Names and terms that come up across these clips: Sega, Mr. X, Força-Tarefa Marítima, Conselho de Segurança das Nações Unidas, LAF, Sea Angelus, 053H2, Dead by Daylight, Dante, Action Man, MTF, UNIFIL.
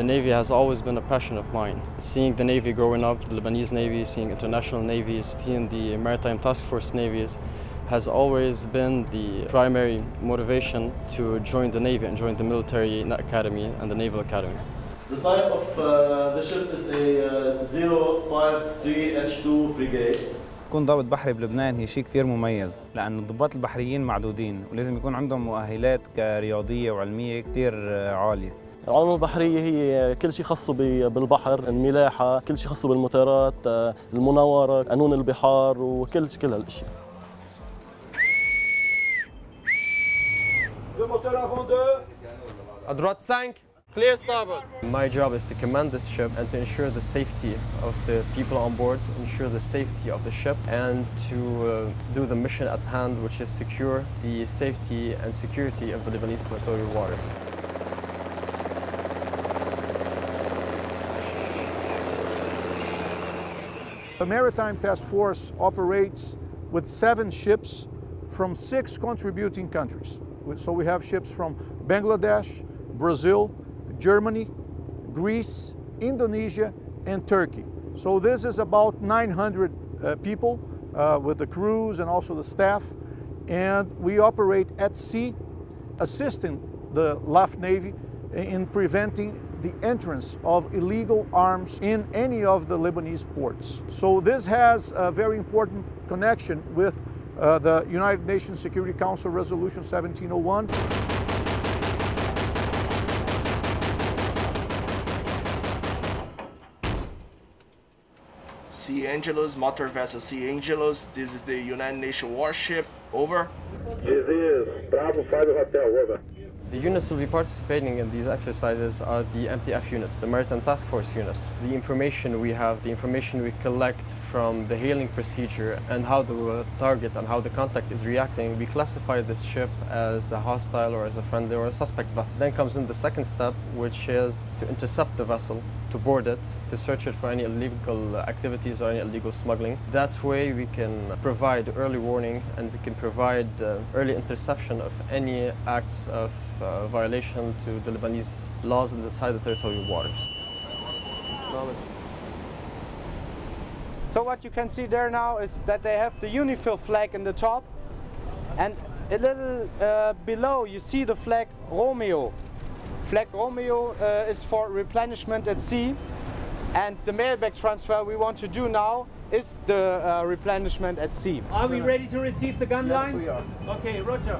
The Navy has always been a passion of mine. Seeing the Navy growing up, the Lebanese Navy, seeing international navies, seeing the Maritime Task Force navies, has always been the primary motivation to join the Navy and join the military academy and the Naval Academy. The type of the ship is a 053H2 frigate. يكون ضابط بحري بلبنان هي شيء كتير مميز، لأن الضباط البحريين معدودين ولازم يكون عندهم مؤهلات كرياضية وعلمية كتير عالية. العلوم البحرية هي كل شيء خاصه بالبحر، الملاحة، كل شيء خاصه بالمطارات، المناورة، قانون البحار وكل هالاشياء. Clear starboard. My job is to command this ship and to ensure the safety of the people on board, ensure the safety of the ship, and to do the mission at hand, which is secure the safety and security of the Lebanese territorial waters. The Maritime Task Force operates with 7 ships from 6 contributing countries. So we have ships from Bangladesh, Brazil, Germany, Greece, Indonesia, and Turkey. So this is about 900 people with the crews and also the staff, and we operate at sea, assisting the LAF Navy in preventing the entrance of illegal arms in any of the Lebanese ports. So this has a very important connection with the United Nations Security Council Resolution 1701. Sea Angelus, motor vessel Sea Angelus. This is the United Nations warship. Over. This is Bravo 5 Hotel. Over. The units will be participating in these exercises are the MTF units, the Maritime Task Force units. The information we have, the information we collect from the hailing procedure and how the target and how the contact is reacting, we classify this ship as a hostile or as a friendly or a suspect vessel. Then comes in the second step, which is to intercept the vessel, to board it, to search it for any illegal activities or any illegal smuggling. That way we can provide early warning and we can provide early interception of any acts of violation to the Lebanese laws inside the territorial waters. So what you can see there now is that they have the UNIFIL flag in the top, and a little below you see the flag Romeo. Flag Romeo is for replenishment at sea, and the mailback transfer we want to do now is the replenishment at sea. Are we ready to receive the gun line? Yes, we are. Okay, roger.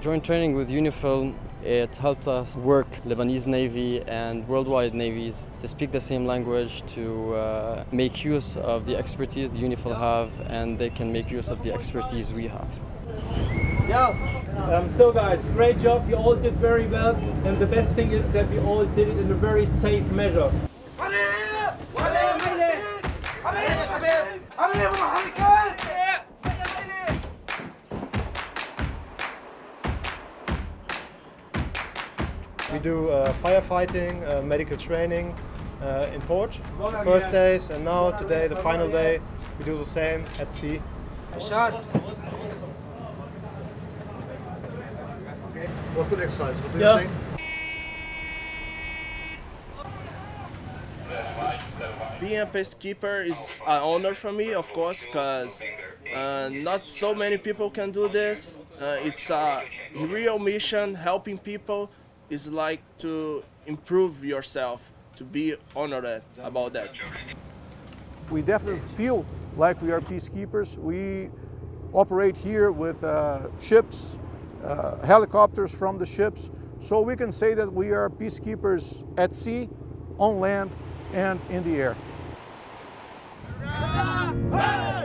Joint training with UNIFIL, it helped us work Lebanese Navy and worldwide navies to speak the same language, to make use of the expertise the UNIFIL have, and they can make use of the expertise we have. Yeah, so guys, great job, you all did very well, and the best thing is that we all did it in a very safe measure. We do firefighting, medical training in port, first days, and now today, the final day, we do the same at sea. Awesome. Okay. What's good exercise? What do you think? Being a peacekeeper is an honor for me, of course, because not so many people can do this. It's a real mission, helping people. It's like to improve yourself, to be honored about that. We definitely feel like we are peacekeepers. We operate here with ships, helicopters from the ships, so we can say that we are peacekeepers at sea, on land, and in the air.